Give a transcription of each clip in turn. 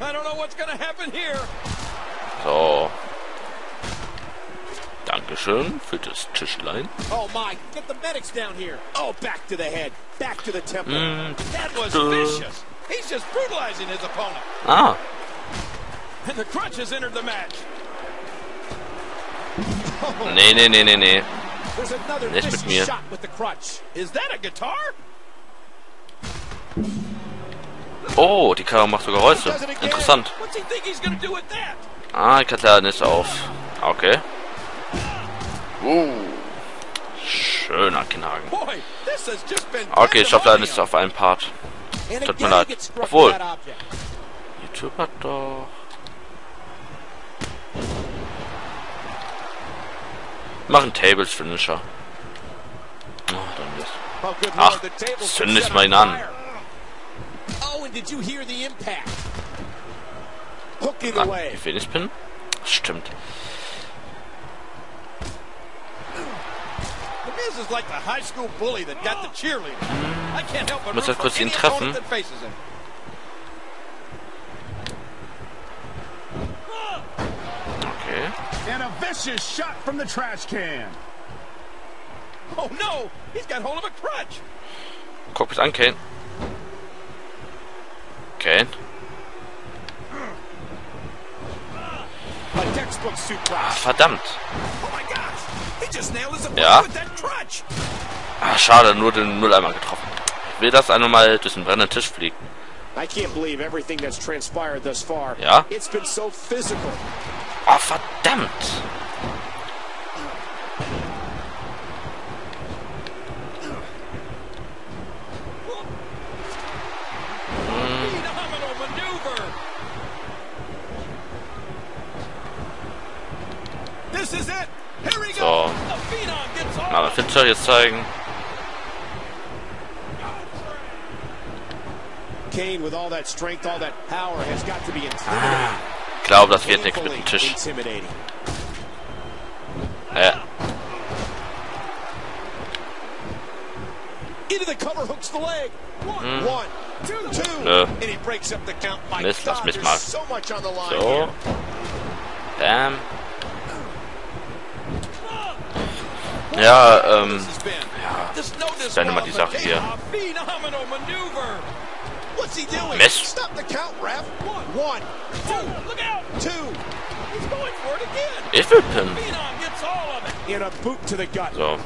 I don't know what's going to happen here. So. Dankeschön für das Tischlein. Oh my, get the medics down here. Oh, back to the head. Back to the temple. That was vicious. He's just brutalizing his opponent. Ah. And the crutch has entered the match. Oh. Nee, nee, nee, nee, nee. There's another vicious shot with the crutch. Is that a guitar? Oh, die Karre macht sogar Geräusche. Interessant. Ah, die Katarin ist auf. Okay. Schöner Kinnhaken. Okay, ich schaffe alles auf einen Part. Tut mir leid. Obwohl. YouTube hat doch. Machen Tables Finisher. Oh, ach, zünd ich mal ihn an. Did you hear the impact? Hooking away. Die Finish Pin? Stimmt. The Miz is like the high school bully that got the cheerleader. I can't help but muss halt kurz ihn treffen. Okay. And a vicious shot from the trash can. Oh no, he's got hold of a crutch. Guck es an, Kane. Kane. Ah, verdammt. Ja. Ah, schade, nur den Mülleimer getroffen. Ich will, dass einer mal durch den brennenden Tisch fliegt. Ja. Ah, verdammt. So. Aber Fitzgerald jetzt zeigen. Ich glaube, das wird nichts mit dem Tisch. Ja. Nö. Mist, lass mich mal. So. Bam. Ja, ja, dann immer die Sache hier. Mist. Ich will pinnen. So.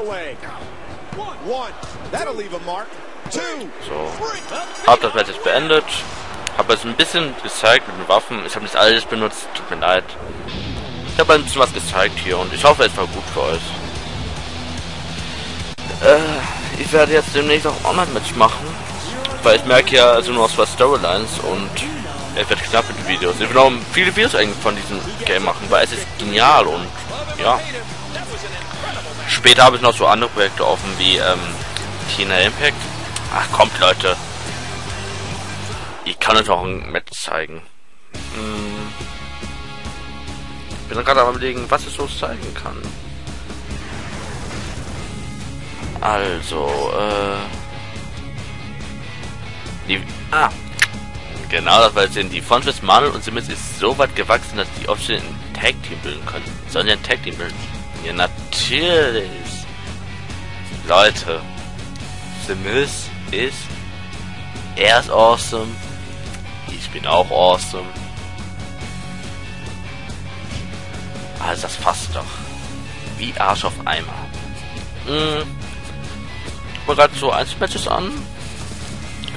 So. Hab das Match jetzt beendet. Hab jetzt ein bisschen gezeigt mit den Waffen. Ich habe nicht alles benutzt. Tut mir leid. Ich habe ein bisschen was gezeigt hier und ich hoffe, es war gut für euch. Ich werde jetzt demnächst auch Online-Match machen, weil ich merke ja, also nur aus zwei Storylines und es wird knapp mit den Videos. Ich will auch viele Videos eigentlich von diesem Game machen, weil es ist genial und ja. Später habe ich noch so andere Projekte offen wie TNA Impact. Ach kommt Leute, ich kann euch auch ein Match zeigen. Ich bin gerade am überlegen, was ich so zeigen kann. Also, genau, das war jetzt die Frontlist Marvel und Sims ist so weit gewachsen, dass die offiziell ein Tag Team bilden können. Sollen die ein Tag Team bilden? Ja, natürlich. Leute, Sims ist. Er ist awesome. Ich bin auch awesome. Also das passt doch. Wie Arsch auf Eimer. Guck mal gerade so Einzelmatches an.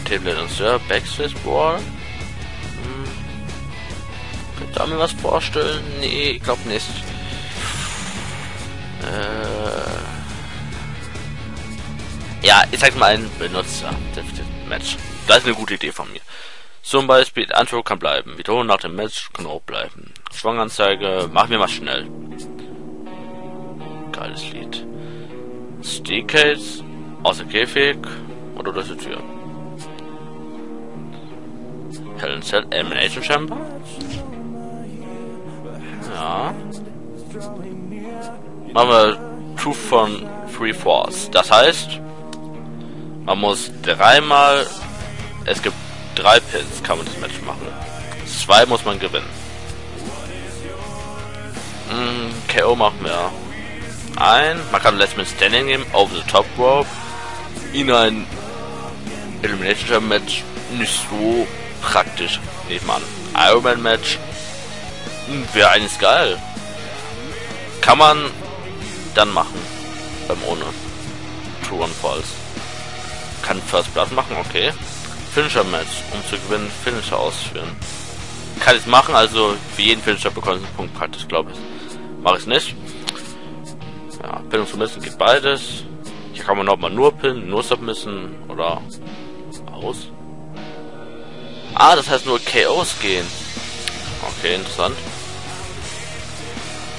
Table and Serve, Backstage Brawl. Könnt ihr mir was vorstellen? Nee, ich glaube nicht. Ja, ich sag mal einen Benutzer. Match. Das ist eine gute Idee von mir. Zum Beispiel, Antwort kann bleiben. Wiederholen nach dem Match kann auch bleiben. Schwanganzeige, machen wir mal schnell. Geiles Lied. Steakcase, aus dem Käfig oder durch die Tür. Hell in Cell, Elimination Chamber. Ja. Machen wir 2 von 3 Force. Das heißt, man muss dreimal. Es gibt 3 Pins kann man das Match machen. 2 muss man gewinnen. KO machen wir. Man kann Last Man Standing nehmen, over the top rope. In ein Elimination Chamber Match nicht so praktisch. Nehmen wir an. Iron Man Match wäre eigentlich geil. Kann man dann machen. Ohne True and False. Kann First Blood machen, okay. Finisher Match, zu gewinnen, Finisher ausführen. Kann ich machen, also für jeden Finisher bekommst du einen Punkt praktisch, glaube ich. Mache ich nicht. Ja, Pin und Submissen geht beides. Hier kann man nochmal nur Pin, nur Submissen oder aus. Das heißt nur KOs gehen. Okay, interessant.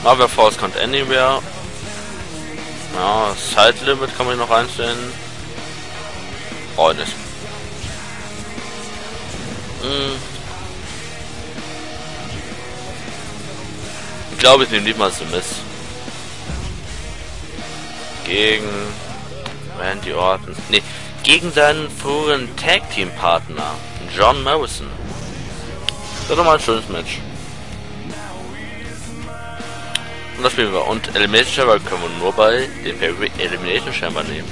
Marvel Force Count Anywhere. Ja, Side Limit kann man hier noch einstellen. Oh, nicht. Ich glaube, ich nehme niemals The Miz. Gegen Randy Orton. Nee, gegen seinen früheren Tag Team Partner, John Morrison. Das ist doch mal ein schönes Match. Und das spielen wir. Und Elimination Chamber können wir nur bei dem Elimination Chamber nehmen.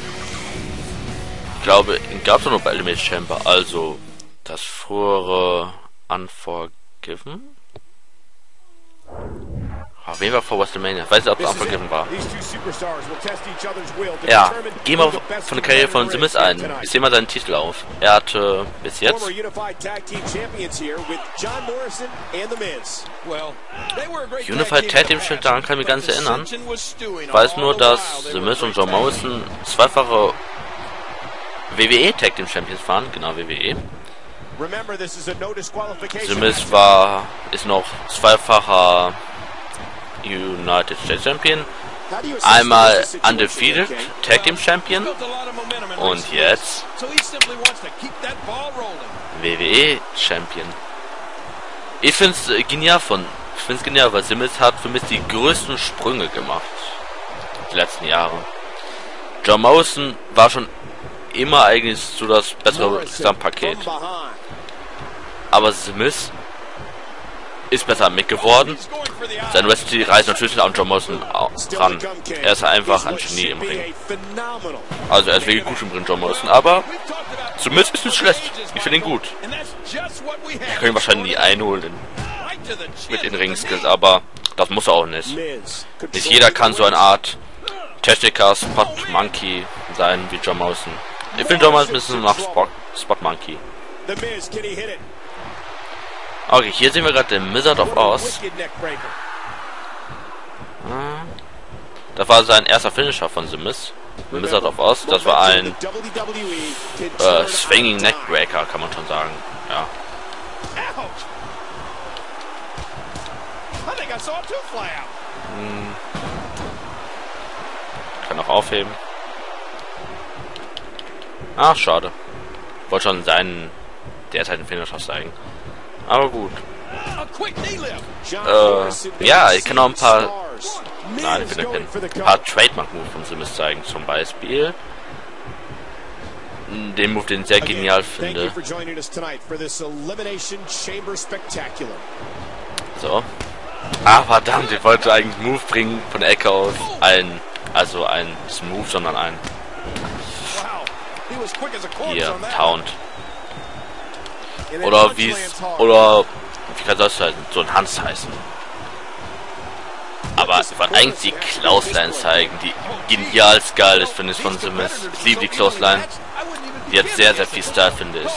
Ich glaube, ihn gab es nur bei Elimination Chamber. Also das frühere Unforgiven. Auf jeden Fall vor WrestleMania. Ich weiß nicht, ob es Unforgiven war. Ja, gehen wir von der Karriere von The Miz ein. Wir sehen mal seinen Titel auf. Er hatte bis jetzt. Unified Tag Team Champion, daran kann ich mich ganz erinnern. Ich weiß nur, dass The Miz und John Morrison zweifache WWE Tag Team Champions waren. Genau, WWE. The Miz ist noch zweifacher United States Champion, einmal Undefeated Tag Team Champion und jetzt WWE Champion. Ich find's genial weil Simmons hat für mich die größten Sprünge gemacht die letzten Jahre. John Morrison war schon immer eigentlich so das bessere Gesamtpaket. Aber Simmons ist besser mitgeworden. Sein Wrestling reißt natürlich an John Morrison ran. Er ist einfach ein Genie im Ring. Also er ist wirklich gut im Ring, John Morrison, aber zumindest ist es schlecht. Ich finde ihn gut. Ich kann ihn wahrscheinlich nie einholen mit den Ringskills, aber das muss er auch nicht. Nicht jeder kann so eine Art Techniker, Spot Monkey sein wie John Morrison. Ich finde John Morrison ein bisschen nach Spot Monkey. Okay, hier sehen wir gerade den Wizard of Oz. Das war sein erster Finisher von The Miz. Wizard of Oz, das war ein Swinging Neckbreaker, kann man schon sagen. Ja. Kann auch aufheben. Ach, schade. Wollte schon seinen derzeitigen Finisher zeigen. Aber gut. Ja, ich kann auch ein paar. Nein, ich bin ein paar Trademark-Moves von Sims zeigen. Zum Beispiel den Move, den ich sehr genial finde. So. Verdammt, ich wollte eigentlich einen Move bringen von der Ecke aus. Also ein Move, sondern ein. Hier, Taunt. Oder wie kann das heißen? So ein Hans heißen. Aber ich wollte eigentlich die Clothesline zeigen, die genial geil ist, finde ich, von Sims. Ich liebe die Clothesline. Die hat sehr, sehr viel Style, finde ich.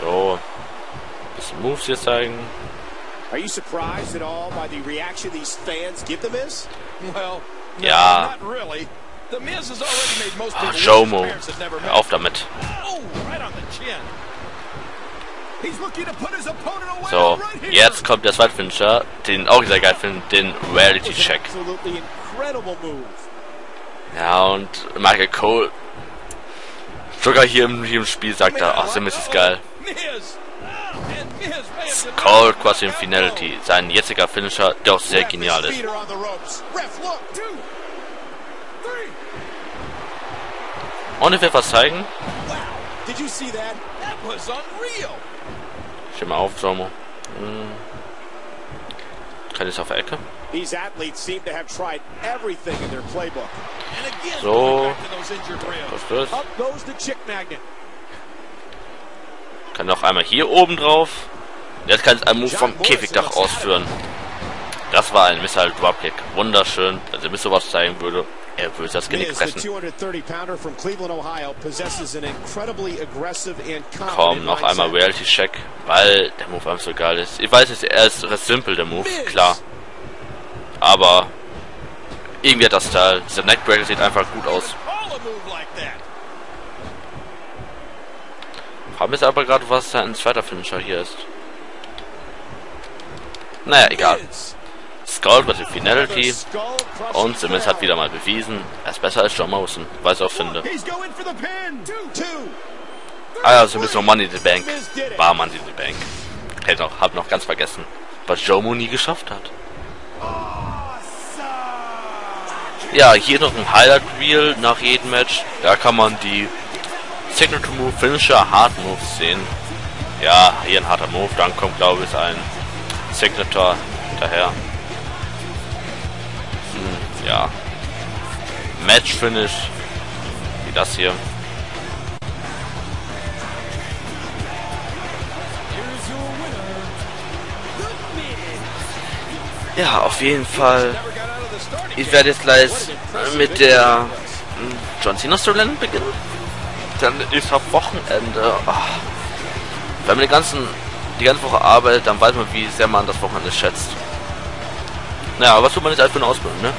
So. Ein bisschen Moves hier zeigen. Ja. Jomo. Hör auf damit. So, jetzt kommt der zweite Finisher, den auch sehr geil finde, den Reality Check. Ja, und Michael Cole, sogar hier im Spiel sagt er, ach, Sims ist geil. Cole quasi im Finality, sein jetziger Finisher, der auch sehr genial ist. Und ich will was zeigen. Did you see that? That was unreal. Schau mal auf, Sommer. Kann es auf der Ecke? These athletes seem to have tried everything in their playbook. And again, so, was das? Up goes the chick magnet. Kann noch einmal hier oben drauf. Jetzt kann es einen Move vom Käfigdach ausführen. Das war ein Missile Dropkick. Wunderschön. Also, wenn sowas zeigen würde, würde das Genick fressen. Komm, noch einmal Reality Check, weil der Move einfach so geil ist. Ich weiß, es ist recht simpel, der Move, klar. Aber irgendwie hat das Teil. Dieser Neckbreaker sieht einfach gut aus. Ich frage mich aber gerade, was da ein zweiter Finisher hier ist. Naja, egal. Skull mit dem Finality. Und The Miz hat wieder mal bewiesen, er ist besser als John Morrison, weil ich es auch finde. Ah ja, The Miz noch Money in the Bank. War Money in the Bank. Hab noch ganz vergessen, was Joe Moon nie geschafft hat. Ja, hier noch ein Highlight-Reel nach jedem Match. Da kann man die Signature Move, Finisher, Hard Moves sehen. Ja, hier ein harter Move, dann kommt, glaube ich, ein Signature daher. Ja. Match Finish. Wie das hier. Ja, auf jeden Fall. Ich werde jetzt gleich mit der John Cena Storyline beginnen. Dann ist am Wochenende. Oh. Wenn man die ganze Woche arbeitet, dann weiß man, wie sehr man das Wochenende schätzt. Naja, was tut man jetzt als für eine Ausbildung, ne?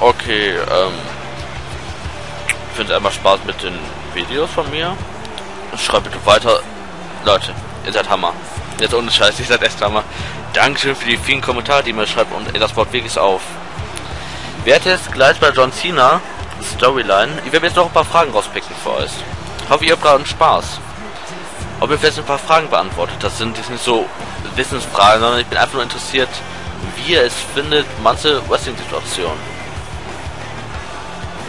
Okay, ich finde es einfach Spaß mit den Videos von mir. Schreibt bitte weiter. Leute, ihr seid Hammer. Jetzt ohne Scheiß, ihr seid echt Hammer. Dankeschön für die vielen Kommentare, die ihr mir schreibt, und das Wort wirklich auf. Wer hat jetzt gleich bei John Cena Storyline? Ich werde jetzt noch ein paar Fragen rauspicken für euch. Ich hoffe, ihr habt gerade Spaß. Ob ihr vielleicht ein paar Fragen beantwortet. Das sind jetzt nicht so Wissensfragen, sondern ich bin einfach nur interessiert, wie ihr es findet, manche Wrestling-Situationen.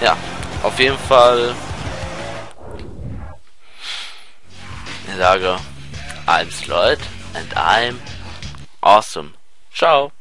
Ja, auf jeden Fall. Ich sage, I'm Sloyd and I'm awesome. Ciao.